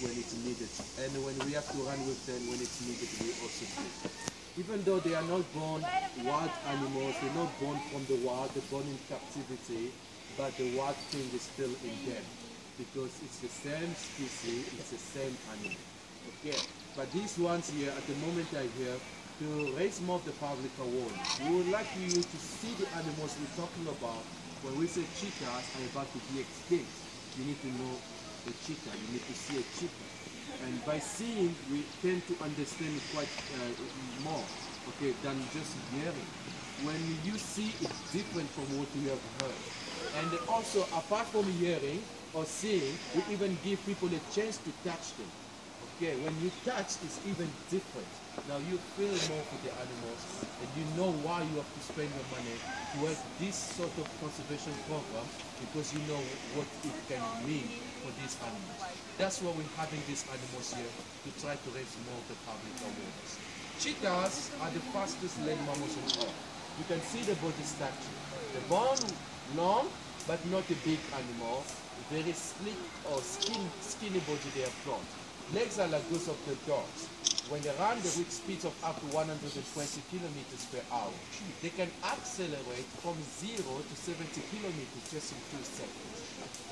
when it's needed, and when we have to run with them when it's needed, we also do. Even though they are not born wild animals, they're not born from the wild, they're born in captivity, but the wild thing is still in them, because it's the same species, it's the same animal. Okay, but these ones here, at the moment they're here, to raise more of the public awareness. We would like you to see the animals we're talking about. When we say cheetahs are about to be extinct, you need to know a cheetah, you need to see a cheetah. And by seeing, we tend to understand it quite more, okay, than just hearing. When you see, it's different from what you have heard. And also, apart from hearing or seeing, we even give people a chance to touch them. Okay, when you touch, it's even different. Now you feel more for the animals, and you know why you have to spend your money to help this sort of conservation program, because you know what it can mean for these animals. That's why we're having these animals here, to try to raise more of the public awareness. Cheetahs are the fastest land mammals on Earth. You can see the body structure. The bone long, but not a big animal. Very sleek or skinny body they have got. Legs are like those of the dogs. When they run, they reach speeds of up to 120 kilometers per hour. They can accelerate from 0 to 70 kilometers just in 2 seconds.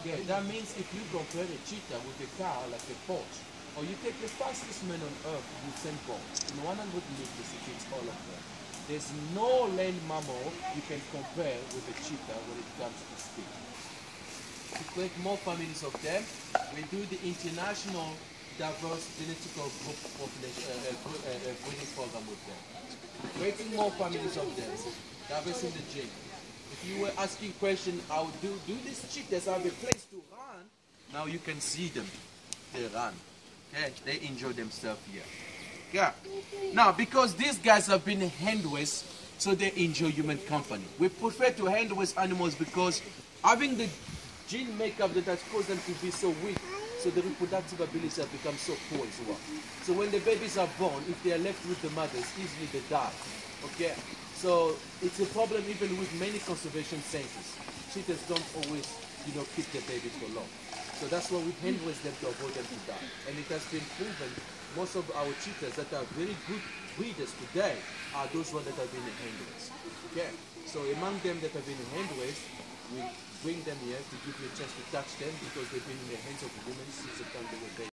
Yeah, that means if you compare a cheetah with a car like a Porsche, or you take the fastest man on Earth, Usain Bolt, in 100 meters it hits all of them. There's no land mammal you can compare with a cheetah when it comes to speed. To create more families of them, we do the international diverse genetical group population breeding program with them. Creating more families of them, diversing the gene. If you were asking question, how do these cheetahs have a place to run? Now you can see them. They run. Okay, they enjoy themselves here. Yeah. Now because these guys have been hand-raised, so they enjoy human company. We prefer to hand-raise animals because having the gene makeup that has caused them to be so weak. So the reproductive ability has become so poor as well. So when the babies are born, if they are left with the mothers, easily they die. Okay? So it's a problem even with many conservation centers. Cheetahs don't always, keep their babies for long. So that's why we hand-raise them to avoid them to die. And it has been proven most of our cheetahs that are very good breeders today are those ones that have been hand-raised. Okay? So among them that have been hand-raised, we bring them here to give you a chance to touch them because they've been in the hands of women since the time they were babies.